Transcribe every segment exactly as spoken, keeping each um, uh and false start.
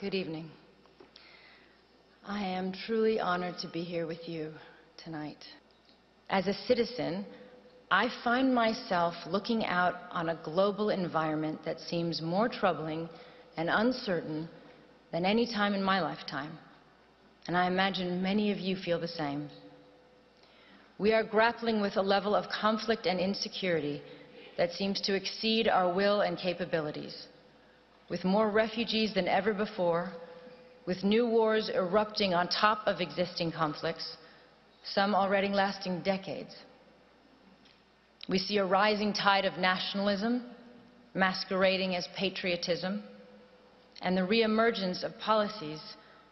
Good evening. I am truly honored to be here with you tonight. As a citizen, I find myself looking out on a global environment that seems more troubling and uncertain than any time in my lifetime. And I imagine many of you feel the same. We are grappling with a level of conflict and insecurity that seems to exceed our will and capabilities, with more refugees than ever before, with new wars erupting on top of existing conflicts, some already lasting decades. We see a rising tide of nationalism masquerading as patriotism, and the reemergence of policies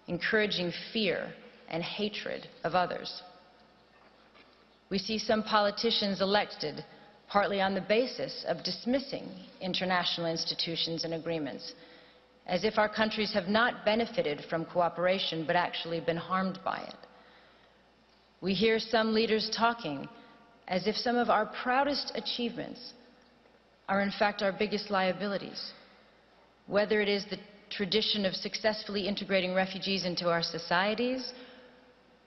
encouraging fear and hatred of others. We see some politicians elected partly on the basis of dismissing international institutions and agreements, as if our countries have not benefited from cooperation but actually been harmed by it. We hear some leaders talking as if some of our proudest achievements are in fact our biggest liabilities, whether it is the tradition of successfully integrating refugees into our societies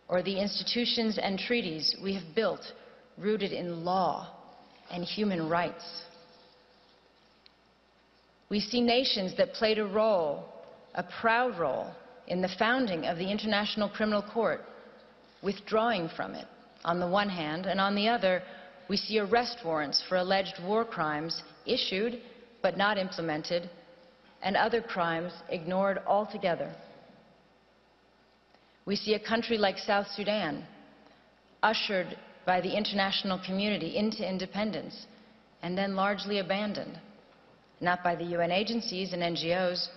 or the institutions and treaties we have built rooted in law and human rights. We see nations that played a role, a proud role, in the founding of the International Criminal Court, withdrawing from it on the one hand, and on the other, we see arrest warrants for alleged war crimes issued but not implemented, and other crimes ignored altogether. We see a country like South Sudan, ushered by the international community into independence, and then largely abandoned, not by the U N agencies and N G Os,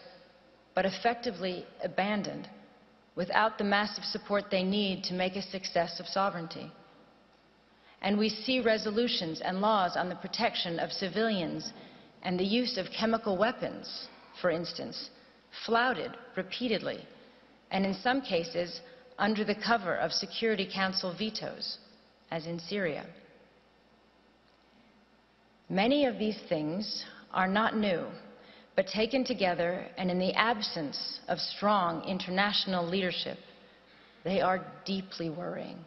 but effectively abandoned, without the massive support they need to make a success of sovereignty. And we see resolutions and laws on the protection of civilians and the use of chemical weapons, for instance, flouted repeatedly, and in some cases, under the cover of Security Council vetoes, as in Syria. Many of these things are not new, but taken together and in the absence of strong international leadership, they are deeply worrying.